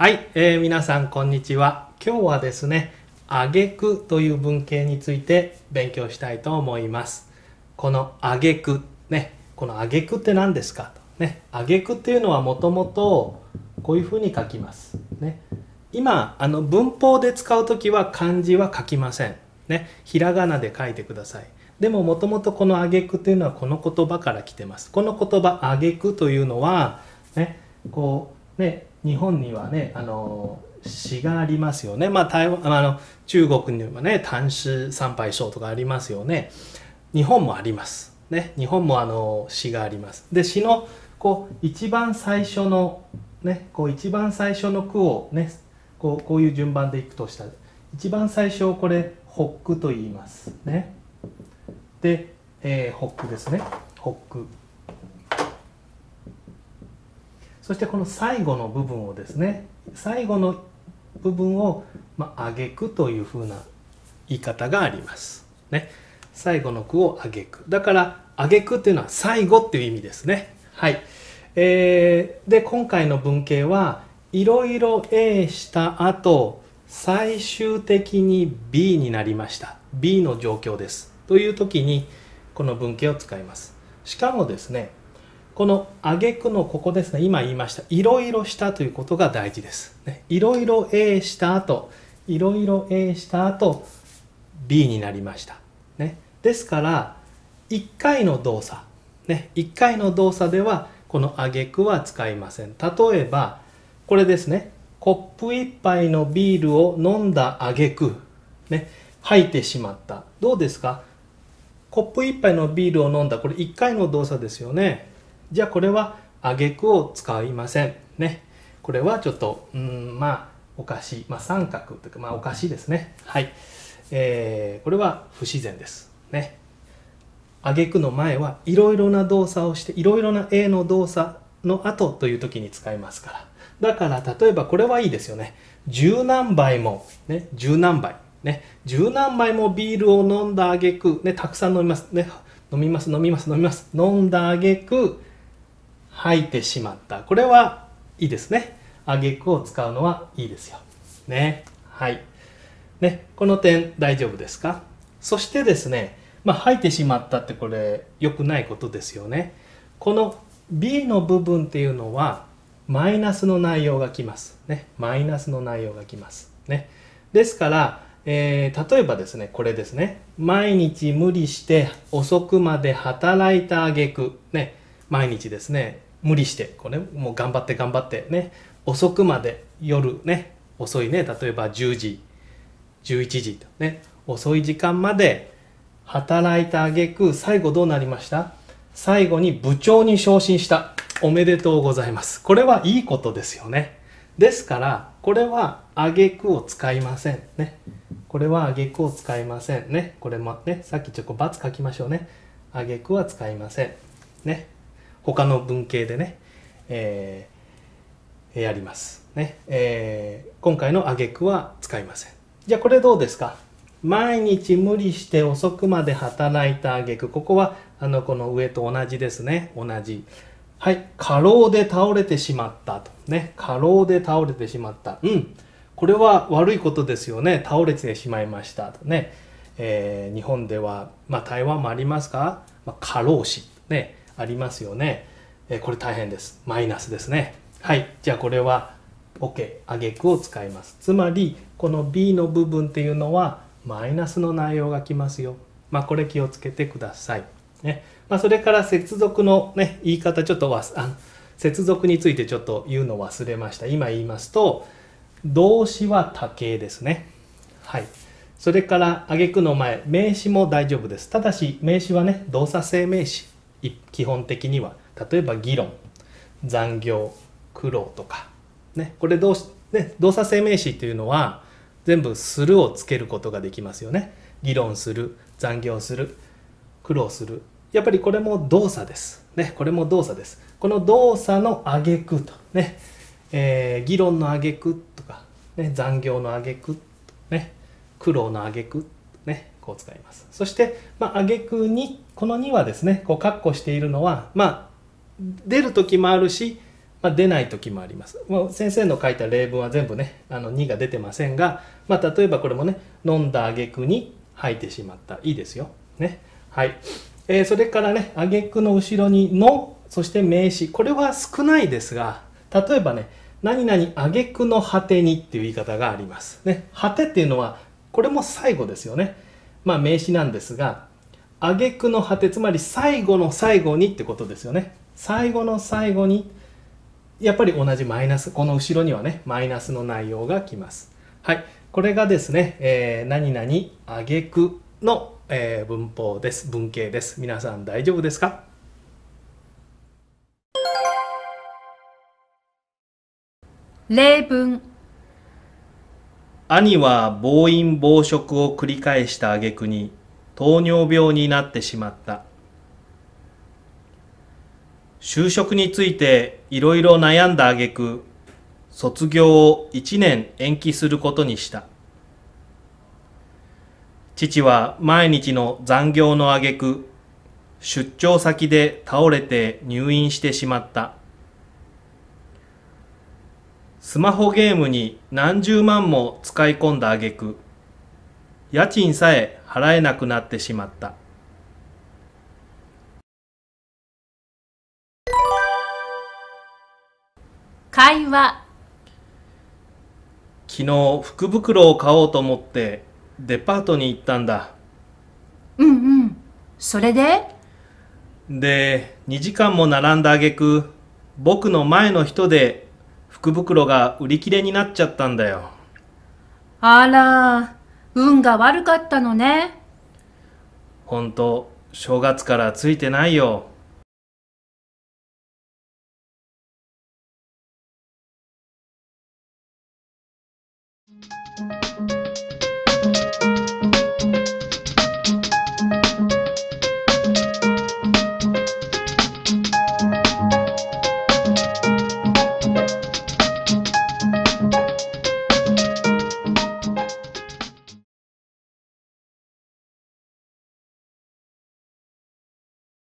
はい、皆さんこんにちは。今日はですね、挙句という文型について勉強したいと思います。この挙句ね、この挙句って何ですかとね、挙句っていうのはもともとこういうふうに書きます。ね、今文法で使うときは漢字は書きません。ね、ひらがなで書いてください。でももともとこの挙句というのはこの言葉から来てます。この言葉挙句というのはね、こうね、日本にはね、詩がありますよね。まあ、台湾中国にはね、唐詩三百首とかありますよね。日本もあります。ね、日本も詩があります。で、詩のこう一番最初のね、こう一番最初の句をね、こういう順番でいくとしたら、一番最初をこれ発句と言いますね。で、発句ですね。発句。そしてこの最後の部分をですね、最後の部分を挙句というふうな言い方があります。ね、最後の句を挙句。だから挙句っていうのは最後っていう意味ですね。はい。で今回の文型はいろいろ A した後最終的に B になりました。B の状況です。という時にこの文型を使います。しかもですね、この挙句のここですね、今言いました「いろいろした」ということが大事です。いろいろ A した後、いろいろ A した後 B になりました。ね、ですから1回の動作、ね、1回の動作ではこの挙句は使いません。例えばこれですね、コップ1杯のビールを飲んだ挙句、ね、吐いてしまった。どうですか？コップ1杯のビールを飲んだ、これ1回の動作ですよね。じゃあこれは挙句を使いませんね。これはちょっとまあおかしい、まあ、三角というか、まあ、おかしいですね。はい、これは不自然ですね。挙句の前はいろいろな動作をして、いろいろな A の動作の後という時に使いますから。だから例えばこれはいいですよね。十何杯もね、十何杯ね、十何杯もビールを飲んだ挙句ね、たくさん飲みますね、飲みます飲みます飲みます、飲んだ挙句吐いてしまった。これはいいですね。挙句を使うのはいいですよ。ね。はい。ね。この点大丈夫ですか？そしてですね、まあ、吐いてしまったってこれ良くないことですよね。この B の部分っていうのはマイナスの内容がきます。ね。マイナスの内容がきます。ね。ですから、例えばですね、これですね。毎日無理して遅くまで働いた挙句。ね。毎日ですね。無理してこれもう頑張って頑張ってね、遅くまで夜ね、遅いね、例えば10時11時とね、遅い時間まで働いた挙句、最後どうなりました？最後に部長に昇進した。おめでとうございます。これはいいことですよね。ですからこれは挙句を使いませんね。これは挙句を使いませんね。これもね、さっきちょっと×書きましょうね。挙句は使いませんね。他の文型でね、やりますね。今回の挙句は使いません。じゃあこれどうですか？毎日無理して遅くまで働いた挙句、ここはこの上と同じですね。同じ。はい、過労で倒れてしまったとね。過労で倒れてしまった。うん、これは悪いことですよね。倒れてしまいましたとね。日本では、まあ、台湾もありますか、まあ、過労死ね。ありますよね。これ大変です。マイナスですね。はい。じゃあこれは OK。挙句を使います。つまりこの B の部分っていうのはマイナスの内容がきますよ。まあこれ気をつけてください。ね。まあ、それから接続のね、言い方ちょっと接続についてちょっと言うの忘れました。今言いますと動詞は多形ですね。はい。それから挙句の前、名詞も大丈夫です。ただし名詞はね、動作性名詞。基本的には例えば議論、残業、苦労とか、ね、これ動作性名詞というのは全部「する」をつけることができますよね。議論する、残業する、苦労する、やっぱりこれも動作ですね。これも動作です。この動作の挙句とね、議論の挙句とか、ね、残業の挙句、ね、苦労の挙句ね、こう使います。そして、まあ、挙句にこの2はですね、こう括弧しているのは、まあ、出る時もあるしまあ、出ない時もあります。まあ、先生の書いた例文は全部ね、2が出てませんが、まあ、例えばこれもね、飲んだ挙句に吐いてしまった。いいですよ。ね。はい。それからね、挙句の後ろにの、そして名詞。これは少ないですが、例えばね、何々挙句の果てにっていう言い方があります。ね。果てっていうのは、これも最後ですよね。まあ、名詞なんですが、挙句の果て、つまり最後の最後にってことですよね。最後の最後に、やっぱり同じマイナス、この後ろにはね、マイナスの内容がきます。はい。これがですね、何々挙句の、文法です。文型です。皆さん大丈夫ですか？例文。兄は暴飲暴食を繰り返した挙句に、糖尿病になってしまった。就職についていろいろ悩んだ挙句、卒業を1年延期することにした。父は毎日の残業の挙句、出張先で倒れて入院してしまった。スマホゲームに何十万も使い込んだ挙句、家賃さえ払えなくなってしまった。会話。昨日福袋を買おうと思ってデパートに行ったんだ。うんうん。それで？で、2時間も並んだ挙句、僕の前の人で福袋が売り切れになっちゃったんだよ。あら、運が悪かったのね。ほんと、正月からついてないよ。